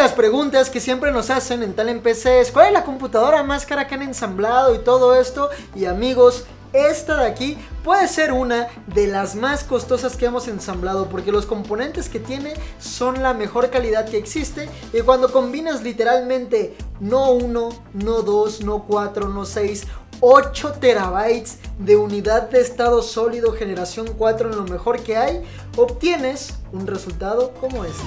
las preguntas que siempre nos hacen en Talent PC es ¿cuál es la computadora más cara que han ensamblado y todo esto? Y amigos, esta de aquí puede ser una de las más costosas que hemos ensamblado, porque los componentes que tiene son la mejor calidad que existe. Y cuando combinas literalmente no 1, no 2, no 4, no 6, 8 terabytes de unidad de estado sólido generación 4 en lo mejor que hay, obtienes un resultado como este.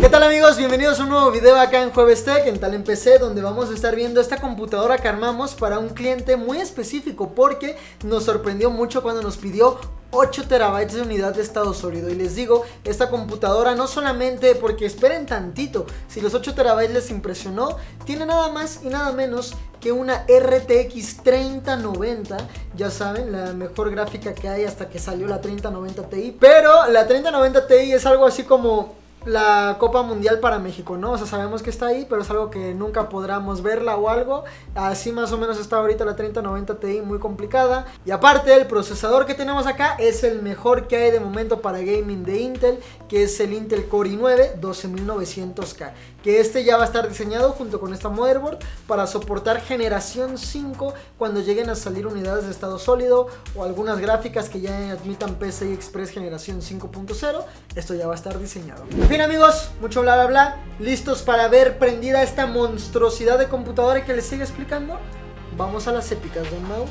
¿Qué tal amigos? Bienvenidos a un nuevo video acá en Jueves Tech, en Talent PC, donde vamos a estar viendo esta computadora que armamos para un cliente muy específico, porque nos sorprendió mucho cuando nos pidió 8 terabytes de unidad de estado sólido. Y les digo, esta computadora no solamente porque esperen tantito, si los 8 terabytes les impresionó, tiene nada más y nada menos que una RTX 3090, ya saben, la mejor gráfica que hay hasta que salió la 3090 Ti. Pero la 3090 Ti es algo así como la Copa Mundial para México, ¿no? O sea, sabemos que está ahí, pero es algo que nunca podremos verla o algo. Así más o menos está ahorita la 3090 Ti, muy complicada. Y aparte, el procesador que tenemos acá es el mejor que hay de momento para gaming de Intel, que es el Intel Core i9 12900K, que este ya va a estar diseñado junto con esta motherboard para soportar generación 5 cuando lleguen a salir unidades de estado sólido o algunas gráficas que ya admitan PCI Express generación 5.0. Esto ya va a estar diseñado. Bien amigos, mucho bla bla bla, listos para ver prendida esta monstruosidad de computadora que les sigue explicando. Vamos a las épicas de un lado.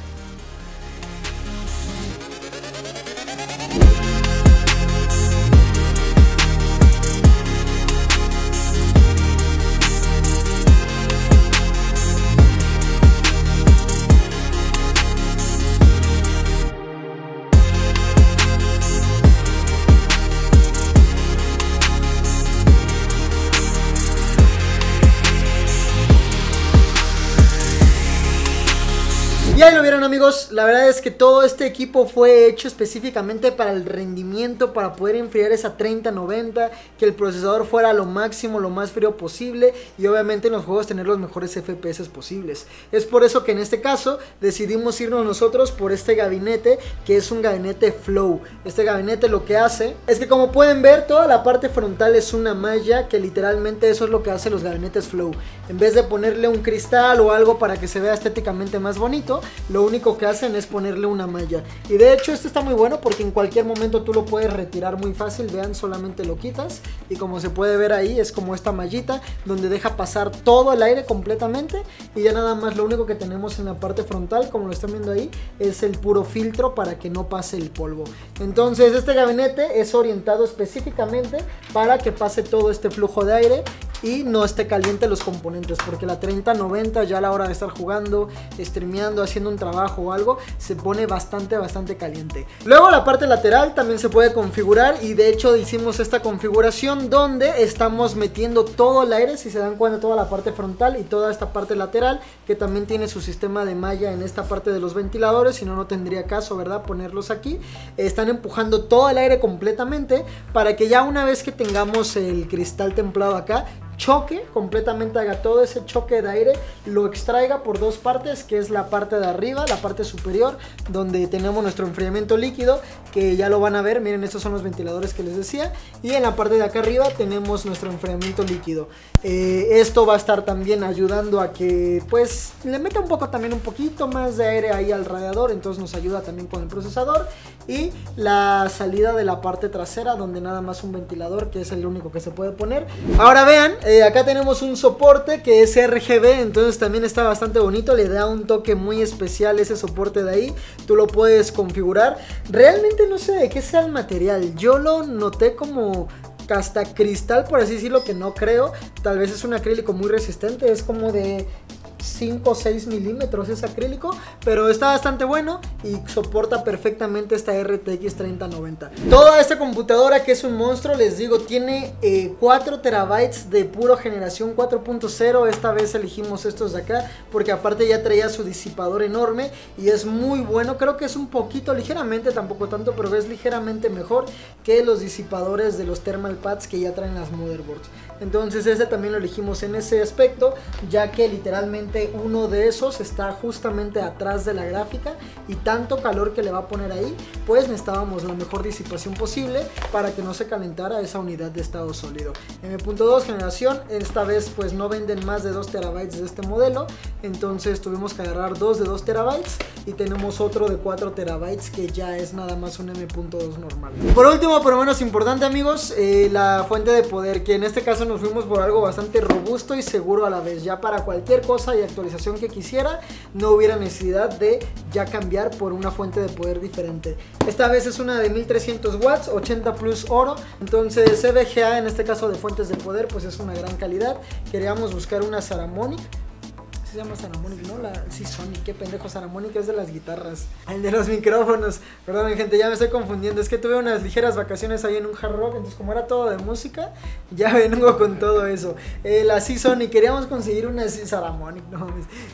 Y ahí lo vieron amigos, la verdad es que todo este equipo fue hecho específicamente para el rendimiento, para poder enfriar esa 3090, que el procesador fuera lo máximo, lo más frío posible, y obviamente en los juegos tener los mejores FPS posibles. Es por eso que en este caso decidimos irnos nosotros por este gabinete, que es un gabinete Flow. Este gabinete lo que hace es que, como pueden ver, toda la parte frontal es una malla, que literalmente eso es lo que hacen los gabinetes Flow. En vez de ponerle un cristal o algo para que se vea estéticamente más bonito, lo único que hacen es ponerle una malla. Y de hecho este está muy bueno porque en cualquier momento tú lo puedes retirar muy fácil. Vean, solamente lo quitas y como se puede ver ahí es como esta mallita donde deja pasar todo el aire completamente. Y ya nada más lo único que tenemos en la parte frontal, como lo están viendo ahí, es el puro filtro para que no pase el polvo. Entonces este gabinete es orientado específicamente para que pase todo este flujo de aire y no esté caliente los componentes, porque la 3090 ya a la hora de estar jugando, streameando, haciendo un trabajo o algo, se pone bastante caliente. Luego la parte lateral también se puede configurar, y de hecho hicimos esta configuración donde estamos metiendo todo el aire, si se dan cuenta, toda la parte frontal y toda esta parte lateral, que también tiene su sistema de malla en esta parte de los ventiladores, si no, no tendría caso, ¿verdad?, ponerlos aquí. Están empujando todo el aire completamente para que ya una vez que tengamos el cristal templado acá, choque completamente, haga todo ese choque de aire, lo extraiga por dos partes, que es la parte de arriba, la parte superior donde tenemos nuestro enfriamiento líquido, que ya lo van a ver. Miren, estos son los ventiladores que les decía, y en la parte de acá arriba tenemos nuestro enfriamiento líquido. Esto va a estar también ayudando a que pues le meta un poco, también un poquito más de aire ahí al radiador, entonces nos ayuda también con el procesador. Y la salida de la parte trasera, donde nada más un ventilador, que es el único que se puede poner. Ahora vean, acá tenemos un soporte que es RGB, entonces también está bastante bonito, le da un toque muy especial ese soporte de ahí. Tú lo puedes configurar, realmente no sé de qué sea el material, yo lo noté como hasta cristal, por así decirlo, que no creo, tal vez es un acrílico muy resistente, es como de 5 o 6 milímetros, es acrílico, pero está bastante bueno y soporta perfectamente esta RTX 3090. Toda esta computadora, que es un monstruo, les digo, tiene 4 terabytes de puro generación 4.0. esta vez elegimos estos de acá porque aparte ya traía su disipador enorme y es muy bueno. Creo que es un poquito, ligeramente, tampoco tanto, pero es ligeramente mejor que los disipadores de los thermal pads que ya traen las motherboards. Entonces ese también lo elegimos en ese aspecto, ya que literalmente uno de esos está justamente atrás de la gráfica y tanto calor que le va a poner ahí, pues necesitábamos la mejor disipación posible para que no se calentara esa unidad de estado sólido. M.2 generación, esta vez pues no venden más de 2 terabytes de este modelo, entonces tuvimos que agarrar dos de 2 terabytes y tenemos otro de 4 terabytes que ya es nada más un M.2 normal. Por último, pero menos importante amigos, la fuente de poder, que en este caso nos fuimos por algo bastante robusto y seguro a la vez. Ya para cualquier cosa y actualización que quisiera, no hubiera necesidad de ya cambiar por una fuente de poder diferente. Esta vez es una de 1300 watts, 80 plus oro. Entonces EVGA en este caso de fuentes de poder pues es una gran calidad. Queríamos buscar una Seasonic. Se llama Thermaltake, ¿no? Seasonic, qué pendejo. Thermaltake es de las guitarras, el de los micrófonos. Perdón, gente, ya me estoy confundiendo. Es que tuve unas ligeras vacaciones ahí en un hard rock, entonces como era todo de música, ya vengo con todo eso. La Seasonic, queríamos conseguir una Thermaltake, no,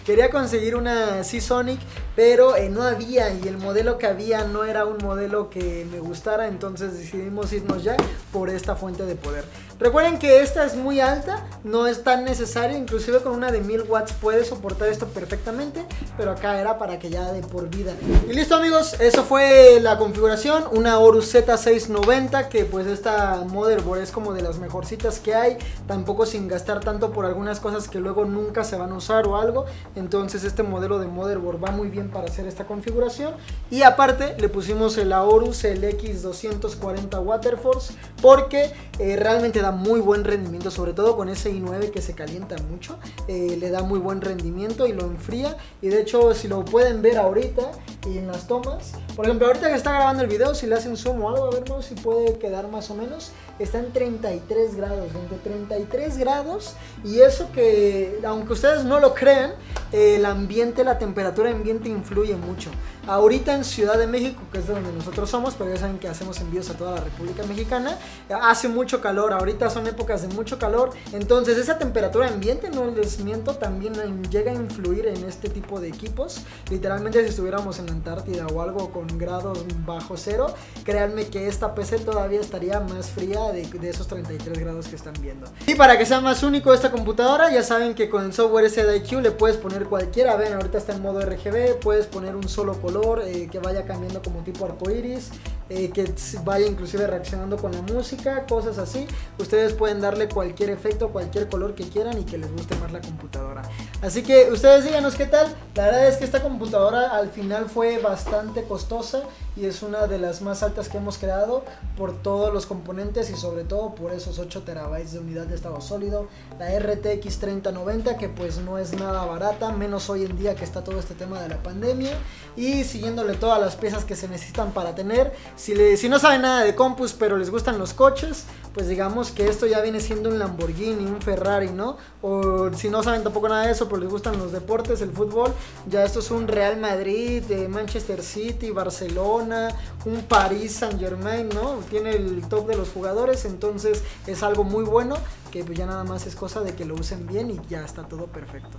quería conseguir una Seasonic, pero no había, y el modelo que había no era un modelo que me gustara, entonces decidimos irnos ya por esta fuente de poder. Recuerden que esta es muy alta, no es tan necesaria, inclusive con una de 1000 watts puedes soportar esto perfectamente, pero acá era para que ya de por vida. Y listo amigos, eso fue la configuración, una Aorus Z690, que pues esta motherboard es como de las mejorcitas que hay, tampoco sin gastar tanto por algunas cosas que luego nunca se van a usar o algo, entonces este modelo de motherboard va muy bien para hacer esta configuración. Y aparte le pusimos el Aorus LX240 Waterforce porque realmente da muy buen rendimiento, sobre todo con ese i9 que se calienta mucho, le da muy buen rendimiento y lo enfría. Y de hecho si lo pueden ver ahorita y en las tomas, por ejemplo ahorita que está grabando el video, si le hacen zoom o algo, a ver si puede quedar más o menos, está en 33 grados, entre 33 grados, y eso que aunque ustedes no lo crean, el ambiente, la temperatura ambiente influye mucho. Ahorita en Ciudad de México, que es de donde nosotros somos, pero ya saben que hacemos envíos a toda la República Mexicana, hace mucho calor, ahorita son épocas de mucho calor, entonces esa temperatura ambiente, no les miento, también llega a influir en este tipo de equipos. Literalmente si estuviéramos en la Antártida o algo con grados bajo cero, créanme que esta PC todavía estaría más fría de esos 33 grados que están viendo. Y para que sea más único esta computadora, ya saben que con el software SDIQ le puedes poner cualquiera, ven ahorita está en modo RGB, puedes poner un solo color que vaya cambiando como tipo arcoiris, que vaya inclusive reaccionando con la música, cosas así. Ustedes pueden darle cualquier efecto, cualquier color que quieran y que les guste más la computadora. Así que ustedes díganos qué tal. La verdad es que esta computadora al final fue bastante costosa y es una de las más altas que hemos creado por todos los componentes y sobre todo por esos 8 terabytes de unidad de estado sólido, la RTX 3090, que pues no es nada barata, menos hoy en día que está todo este tema de la pandemia, y siguiéndole todas las piezas que se necesitan para tener. Si no saben nada de compus pero les gustan los coches, pues digamos que esto ya viene siendo un Lamborghini, un Ferrari, ¿no? O si no saben tampoco nada de eso, pero les gustan los deportes, el fútbol, ya esto es un Real Madrid, Manchester City, Barcelona, un París Saint Germain, ¿no? Tiene el top de los jugadores, entonces es algo muy bueno, que pues ya nada más es cosa de que lo usen bien y ya está todo perfecto.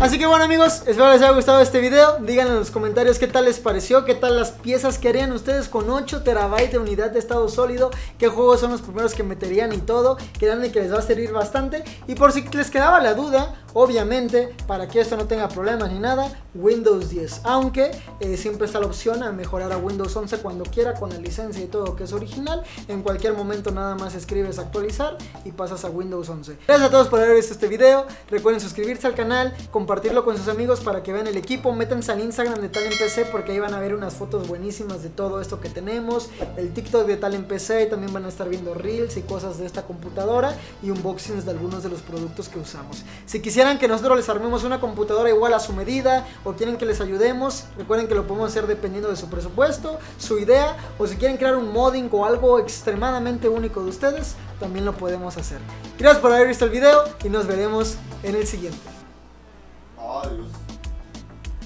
Así que bueno amigos, espero les haya gustado este video. Díganme en los comentarios qué tal les pareció, qué tal las piezas que harían ustedes con 8 terabytes de unidad de estado sólido, qué juegos son los primeros que meterían y todo. Créanme que les va a servir bastante. Y por si les quedaba la duda, obviamente para que esto no tenga problemas ni nada, Windows 10, aunque siempre está la opción a mejorar a Windows 11 cuando quiera, con la licencia y todo que es original. En cualquier momento nada más escribes actualizar y pasas a Windows 11. Gracias a todos por haber visto este video. Recuerden suscribirse al canal, compartirlo con sus amigos para que vean el equipo. Métanse al Instagram de Talent PC porque ahí van a ver unas fotos buenísimas de todo esto que tenemos, el TikTok de Talent PC, y también van a estar viendo reels y cosas de esta computadora y unboxings de algunos de los productos que usamos. Si quisieran que nosotros les armemos una computadora igual a su medida o quieren que les ayudemos, recuerden que lo podemos hacer dependiendo de su presupuesto, su idea, o si quieren crear un modding o algo extremadamente único de ustedes, también lo podemos hacer. Gracias por haber visto el video y nos veremos en el siguiente.